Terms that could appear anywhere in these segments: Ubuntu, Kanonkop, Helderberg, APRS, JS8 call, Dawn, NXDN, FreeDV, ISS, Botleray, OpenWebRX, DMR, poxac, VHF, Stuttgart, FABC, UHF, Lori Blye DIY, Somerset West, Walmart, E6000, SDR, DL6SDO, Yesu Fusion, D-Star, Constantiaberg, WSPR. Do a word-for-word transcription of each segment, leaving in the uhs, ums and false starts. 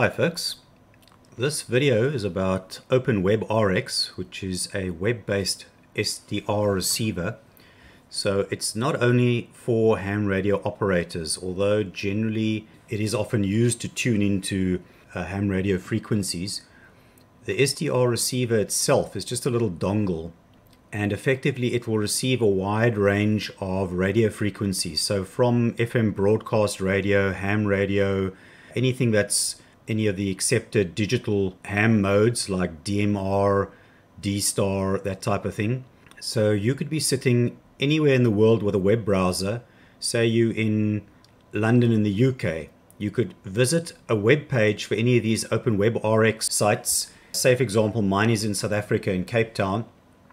Hi folks, this video is about OpenWebRX, which is a web-based S D R receiver. So it's not only for ham radio operators, although generally it is often used to tune into uh, ham radio frequencies. The S D R receiver itself is just a little dongle, and effectively it will receive a wide range of radio frequencies. So from F M broadcast radio, ham radio, anything that's any of the accepted digital ham modes like D M R, D-Star, that type of thing. So you could be sitting anywhere in the world with a web browser. Say you in London in the U K, you could visit a web page for any of these OpenWebRX sites. Say for example, mine is in South Africa in Cape Town.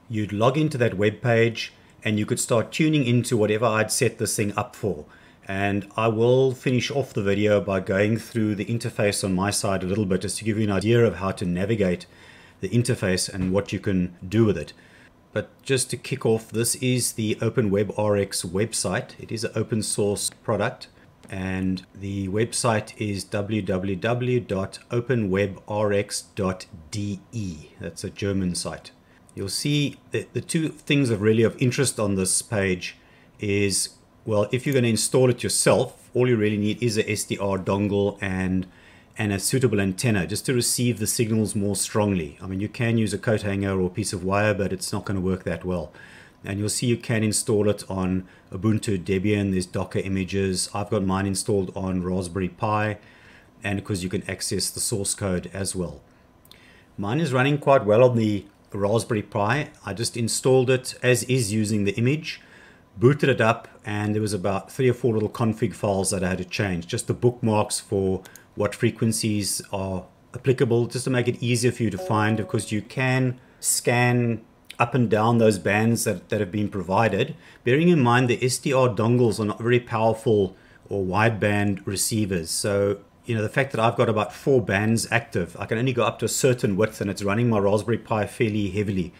You'd log into that web page and you could start tuning into whatever I'd set this thing up for. And I will finish off the video by going through the interface on my side a little bit, just to give you an idea of how to navigate the interface and what you can do with it. But just to kick off, this is the OpenWebRX website. It is an open source product, and the website is w w w dot openwebrx dot d e. That's a German site. You'll see that the two things of really of interest on this page is, well, if you're going to install it yourself, all you really need is a S D R dongle and, and a suitable antenna just to receive the signals more strongly. I mean, you can use a coat hanger or a piece of wire, but it's not going to work that well. And you'll see you can install it on Ubuntu, Debian, there's Docker images. I've got mine installed on Raspberry Pi, and because you can access the source code as well. Mine is running quite well on the Raspberry Pi. I just installed it as is using the image, booted it up, and there was about three or four little config files that I had to change, just the bookmarks for what frequencies are applicable, just to make it easier for you to find, because you can scan up and down those bands that, that have been provided, bearing in mind the S D R dongles are not very powerful or wideband receivers. So, you know, the fact that I've got about four bands active, I can only go up to a certain width, and it's running my Raspberry Pi fairly heavily.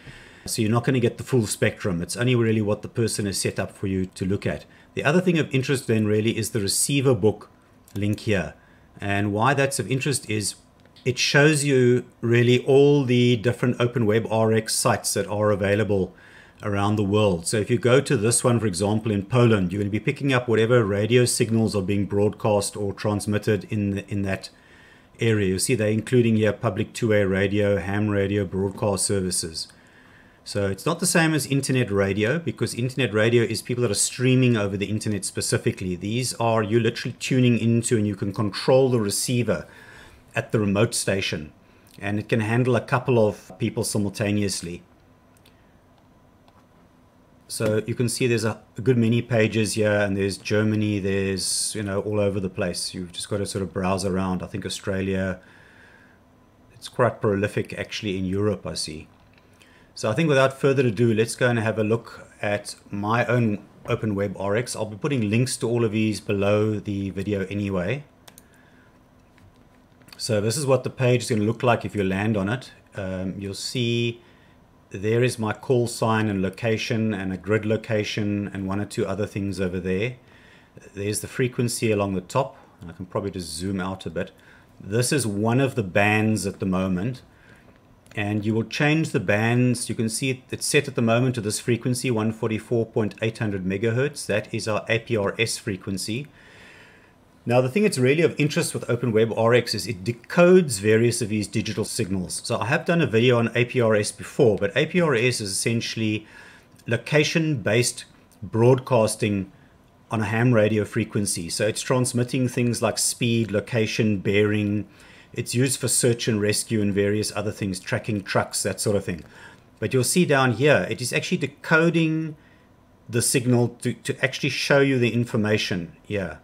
So you're not going to get the full spectrum. It's only really what the person has set up for you to look at. The other thing of interest then really is the receiver book link here. And why that's of interest is it shows you really all the different OpenWebRX sites that are available around the world. So if you go to this one, for example, in Poland, you're going to be picking up whatever radio signals are being broadcast or transmitted in, the, in that area. You see they're including here public two-way radio, ham radio, broadcast services. So it's not the same as internet radio, because internet radio is people that are streaming over the internet specifically. These are you literally tuning into, and you can control the receiver at the remote station, and it can handle a couple of people simultaneously. So you can see there's a good many pages here, and there's Germany, there's, you know, all over the place. You've just got to sort of browse around. I think Australia, it's quite prolific actually in Europe, I see. So I think without further ado, let's go and have a look at my own OpenWebRX. I'll be putting links to all of these below the video anyway. So this is what the page is going to look like if you land on it. Um, you'll see there is my call sign and location, and a grid location, and one or two other things over there. There's the frequency along the top. I can probably just zoom out a bit. This is one of the bands at the moment. And you will change the bands. You can see it's set at the moment to this frequency, one forty-four point eight hundred megahertz. That is our A P R S frequency. Now, the thing that's really of interest with OpenWebRX is it decodes various of these digital signals. So I have done a video on A P R S before, but A P R S is essentially location-based broadcasting on a ham radio frequency. So it's transmitting things like speed, location, bearing. It's used for search and rescue and various other things, tracking trucks, that sort of thing. But you'll see down here, it is actually decoding the signal to, to actually show you the information here.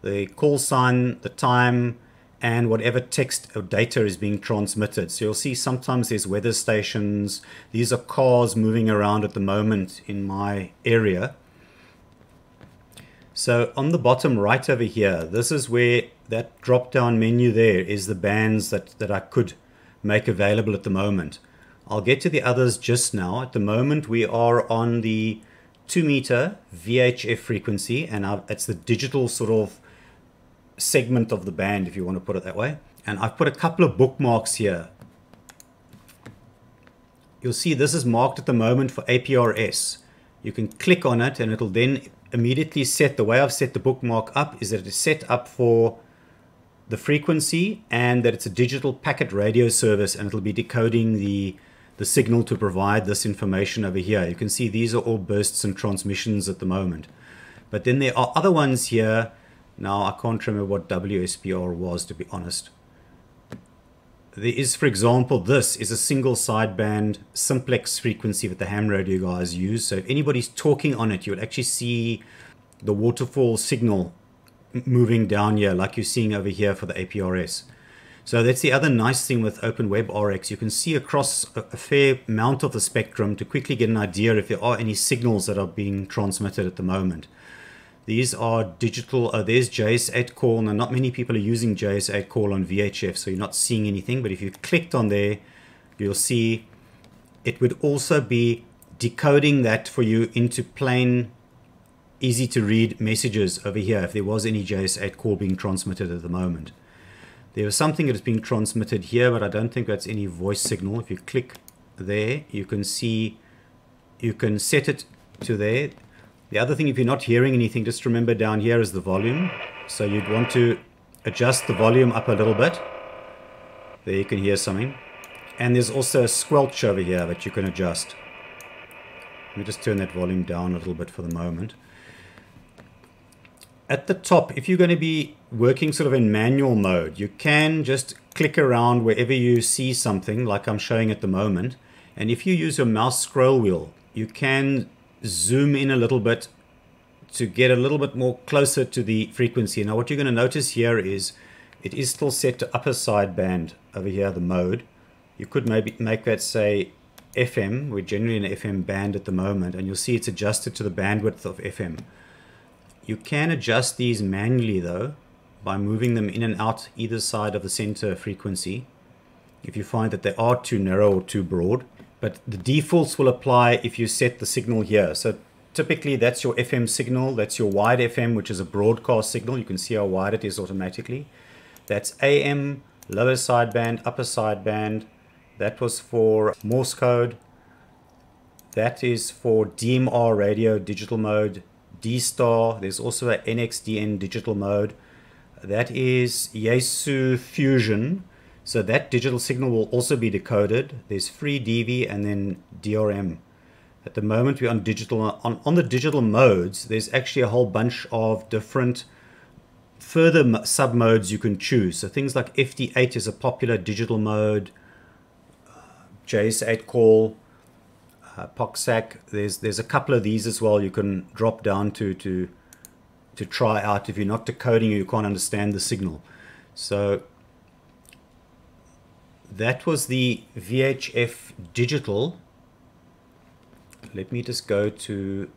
The call sign, the time, and whatever text or data is being transmitted. So you'll see sometimes there's weather stations. These are cars moving around at the moment in my area. So on the bottom right over here, this is where that drop-down menu there is the bands that, that I could make available at the moment. I'll get to the others just now. At the moment, we are on the two meter V H F frequency, and I've, it's the digital sort of segment of the band, if you want to put it that way. And I've put a couple of bookmarks here. You'll see this is marked at the moment for A P R S. You can click on it and it'll then immediately set, the way I've set the bookmark up is that it is set up for the frequency and that it's a digital packet radio service, and it'll be decoding the, the signal to provide this information over here. You can see these are all bursts and transmissions at the moment. But then there are other ones here. Now I can't remember what W S P R was, to be honest. There is, for example, this is a single sideband simplex frequency that the ham radio guys use. So if anybody's talking on it, you'll actually see the waterfall signal moving down here like you're seeing over here for the A P R S. So that's the other nice thing with OpenWebRX. You can see across a fair amount of the spectrum to quickly get an idea if there are any signals that are being transmitted at the moment. These are digital. Oh, there's J S eight call. Now, not many people are using J S eight call on V H F, so you're not seeing anything. But if you clicked on there, you'll see it would also be decoding that for you into plain, easy to read messages over here if there was any J S eight call being transmitted at the moment. There was something that is being transmitted here, but I don't think that's any voice signal. If you click there, you can see, you can set it to there. The other thing, if you're not hearing anything, just remember down here is the volume. So you'd want to adjust the volume up a little bit. There you can hear something. And there's also a squelch over here that you can adjust. Let me just turn that volume down a little bit for the moment. At the top, if you're going to be working sort of in manual mode, you can just click around wherever you see something like I'm showing at the moment. And if you use your mouse scroll wheel, you can zoom in a little bit to get a little bit more closer to the frequency. Now what you're going to notice here is it is still set to upper sideband over here, the mode. You could maybe make that say F M. We're generally in F M band at the moment, and you'll see it's adjusted to the bandwidth of F M. You can adjust these manually though by moving them in and out either side of the center frequency if you find that they are too narrow or too broad. But the defaults will apply if you set the signal here. So typically that's your F M signal. That's your wide F M, which is a broadcast signal. You can see how wide it is automatically. That's A M, lower sideband, upper sideband. That was for Morse code. That is for D M R radio, digital mode, D-Star. There's also an N X D N digital mode. That is Yesu Fusion. So that digital signal will also be decoded. There's free D V and then D R M. At the moment we're on digital. On, on the digital modes, there's actually a whole bunch of different further submodes you can choose. So things like F D eight is a popular digital mode, uh, J S eight call, uh, poxac. There's, there's a couple of these as well you can drop down to, to, to try out. If you're not decoding, you can't understand the signal. So that was the V H F digital. Let me just go to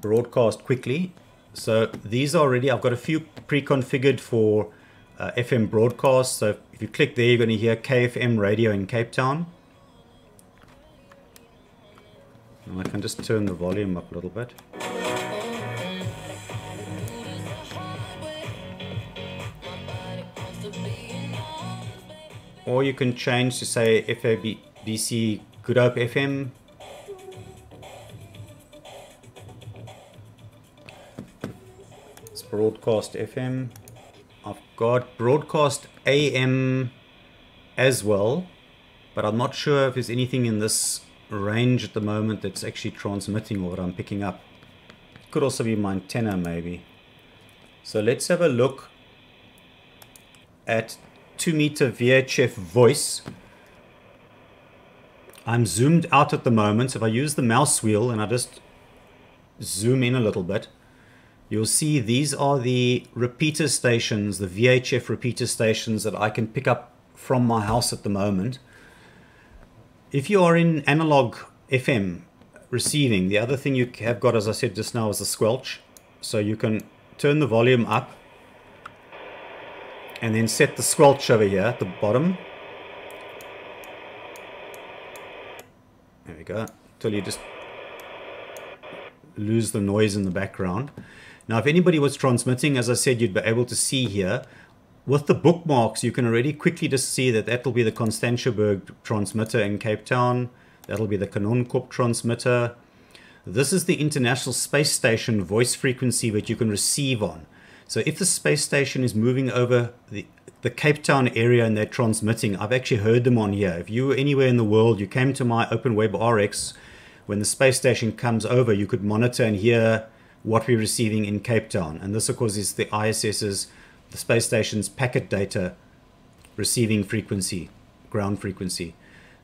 broadcast quickly. So these are already, I've got a few pre-configured for uh, F M broadcast. So if you click there, you're going to hear K F M radio in Cape Town. And I can just turn the volume up a little bit. Or you can change to say F A B C Good Hope F M. It's broadcast F M. I've got broadcast A M as well, but I'm not sure if there's anything in this range at the moment that's actually transmitting or what I'm picking up. It could also be my antenna maybe. So let's have a look at two meter V H F voice. I'm zoomed out at the moment, so if I use the mouse wheel and I just zoom in a little bit, you'll see these are the repeater stations, the V H F repeater stations that I can pick up from my house at the moment. If you are in analog F M receiving, the other thing you have got, as I said just now, is the squelch. So you can turn the volume up and then set the squelch over here at the bottom. There we go, till you just lose the noise in the background. Now, if anybody was transmitting, as I said, you'd be able to see here. With the bookmarks, you can already quickly just see that that'll be the Constantiaberg transmitter in Cape Town. That'll be the Kanonkop transmitter. This is the International Space Station voice frequency that you can receive on. So if the space station is moving over the, the Cape Town area and they're transmitting, I've actually heard them on here. If you were anywhere in the world, you came to my OpenWebRX, when the space station comes over, you could monitor and hear what we're receiving in Cape Town. And this, of course, is the I S S's, the space station's packet data receiving frequency, ground frequency.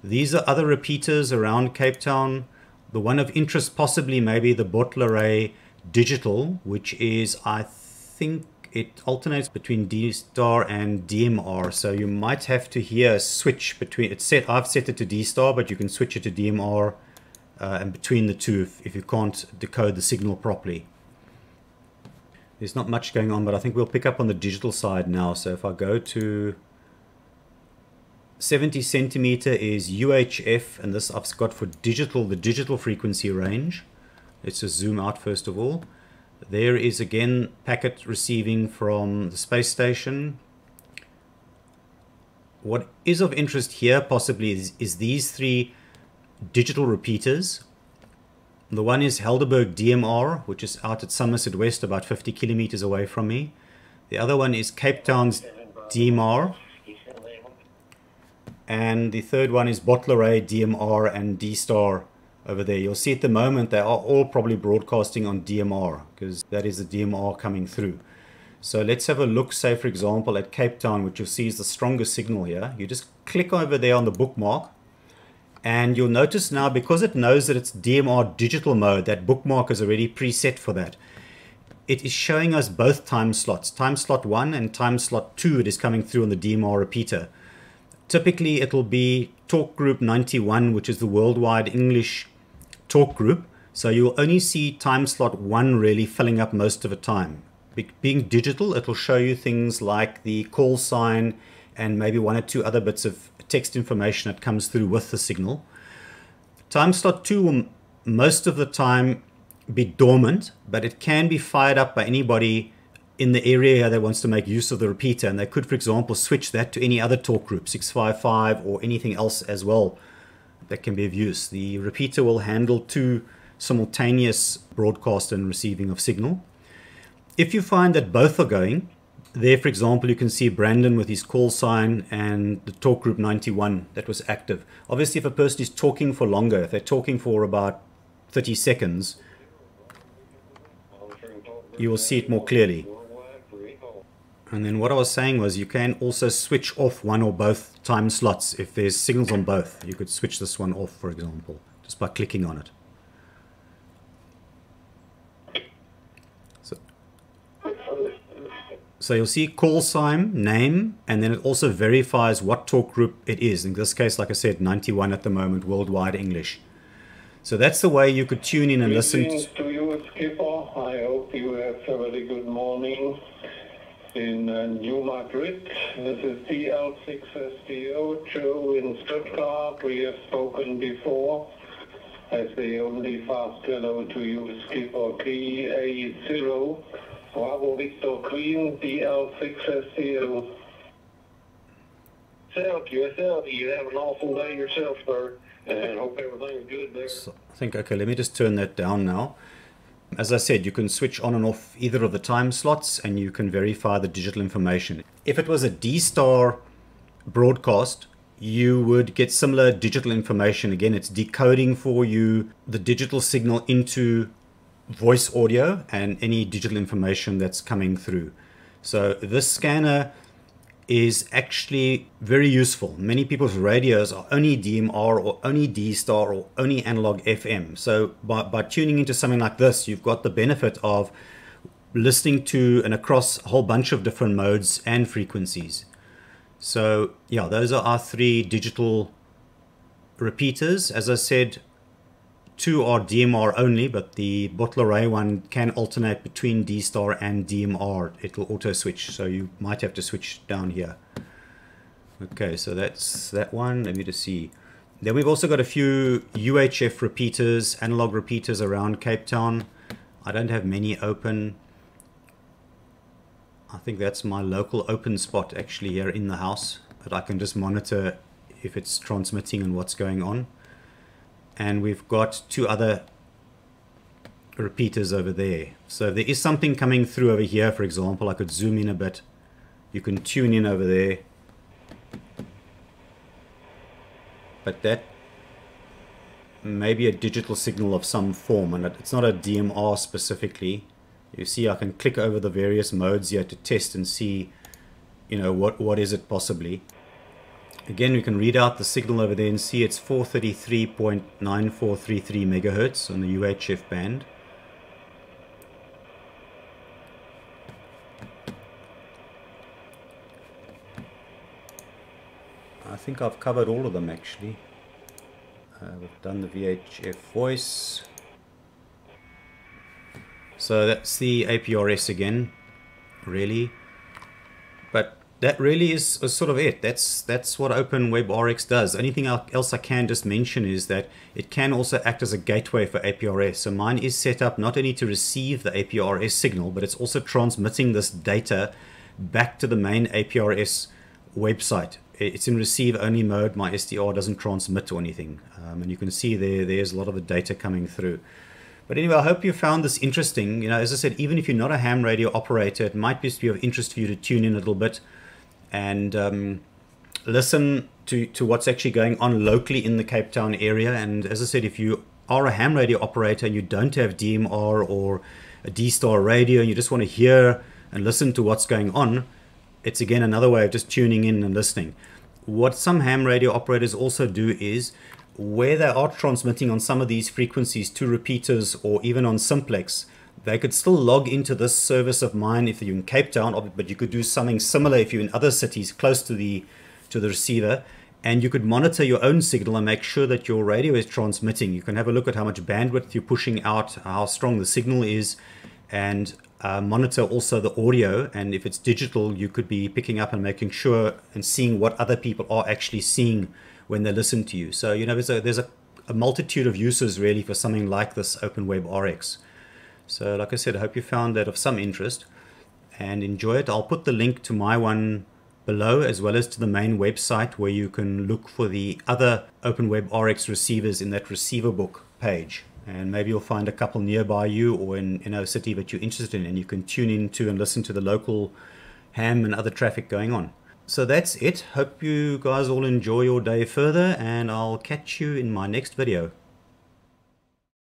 These are other repeaters around Cape Town. The one of interest possibly maybe the Botleray digital, which is, I think it alternates between D-Star and D M R. So you might have to hear a switch between, it's set, I've set it to D-Star, but you can switch it to D M R uh, and between the two if, if you can't decode the signal properly. There's not much going on, but I think we'll pick up on the digital side now. So if I go to seventy centimeter is U H F, and this I've got for digital, the digital frequency range. Let's just zoom out first of all. There is again packet receiving from the space station. What is of interest here possibly is, is these three digital repeaters. The one is Helderberg D M R, which is out at Somerset West, about fifty kilometers away from me. The other one is Cape Town's D M R. And the third one is Botleray, D M R, and D-Star over there. You'll see at the moment they are all probably broadcasting on D M R because that is the D M R coming through. So let's have a look, say, for example, at Cape Town, which you'll see is the strongest signal here. You just click over there on the bookmark, and you'll notice now because it knows that it's D M R digital mode, that bookmark is already preset for that. It is showing us both time slots. Time slot one and time slot two, it is coming through on the D M R repeater. Typically, it'll be talk group ninety-one, which is the worldwide English talk group. So you'll only see time slot one really filling up most of the time. Be being digital, it'll show you things like the call sign and maybe one or two other bits of text information that comes through with the signal. Time slot two will most of the time be dormant, but it can be fired up by anybody in the area that wants to make use of the repeater, and they could, for example, switch that to any other talk group, six five five or anything else as well that can be of use. The repeater will handle two simultaneous broadcast and receiving of signal. If you find that both are going, there, for example, you can see Brandon with his call sign and the talk group ninety-one that was active. Obviously, if a person is talking for longer, if they're talking for about thirty seconds, you will see it more clearly. And then what I was saying was you can also switch off one or both time slots. If there's signals on both, you could switch this one off, for example, just by clicking on it. So, so you'll see call sign, name, and then it also verifies what talk group it is. In this case, like I said, ninety-one at the moment, worldwide English. So that's the way you could tune in and listen. To you, Skipper. I hope you have a really good morning. In uh, New Madrid, this is D L six S D O, Joe in Stuttgart. We have spoken before. I say only fast hello to you, Skipper K A zero, Bravo Victor Queen, D L six S D O. Yourself, yourself, you have an awful day yourself, sir, and hope everything's good there. So I think, okay, let me just turn that down now. As I said, you can switch on and off either of the time slots and you can verify the digital information. If it was a D-Star broadcast, you would get similar digital information. Again, it's decoding for you the digital signal into voice audio and any digital information that's coming through. So this scanner is actually very useful. Many people's radios are only D M R or only D-Star or only analog F M. So by, by tuning into something like this, you've got the benefit of listening to and across a whole bunch of different modes and frequencies. So yeah, those are our three digital repeaters. As I said, two are D M R only, but the Botleray one can alternate between D-Star and D M R. It will auto switch, so you might have to switch down here. Okay, so that's that one. Let me just see. Then we've also got a few U H F repeaters, analog repeaters around Cape Town. I don't have many open. I think that's my local open spot actually here in the house, but I can just monitor if it's transmitting and what's going on. And we've got two other repeaters over there. So if there is something coming through over here, for example, I could zoom in a bit. You can tune in over there. But that may be a digital signal of some form, and it's not a D M R specifically. You see, I can click over the various modes here to test and see, you know, what, what is it possibly. Again, we can read out the signal over there and see it's four thirty-three point nine four three three megahertz on the U H F band. I think I've covered all of them actually. Uh, we've done the V H F voice. So that's the A P R S again, really. But that really is, is sort of it. That's that's what OpenWebRX does. Anything else I can just mention is that it can also act as a gateway for A P R S. So mine is set up not only to receive the A P R S signal, but it's also transmitting this data back to the main A P R S website. It's in receive only mode. My S D R doesn't transmit or anything. Um, and you can see there, there's a lot of the data coming through. But anyway, I hope you found this interesting. You know, as I said, even if you're not a ham radio operator, it might be of interest for you to tune in a little bit and um, listen to, to what's actually going on locally in the Cape Town area. And as I said, if you are a ham radio operator and you don't have D M R or a D-Star radio and you just want to hear and listen to what's going on, it's again another way of just tuning in and listening. What some ham radio operators also do is, where they are transmitting on some of these frequencies to repeaters or even on simplex, they could still log into this service of mine if you're in Cape Town, but you could do something similar if you're in other cities close to the to the receiver, and you could monitor your own signal and make sure that your radio is transmitting. You can have a look at how much bandwidth you're pushing out, how strong the signal is, and uh, monitor also the audio. And if it's digital, you could be picking up and making sure and seeing what other people are actually seeing when they listen to you. So, you know, there's, a, there's a, a multitude of uses really for something like this OpenWebRX. So like I said, I hope you found that of some interest and enjoy it. I'll put the link to my one below, as well as to the main website where you can look for the other OpenWebRX receivers in that receiver book page. And maybe you'll find a couple nearby you or in, in a city that you're interested in, and you can tune into and listen to the local ham and other traffic going on. So that's it. Hope you guys all enjoy your day further, and I'll catch you in my next video.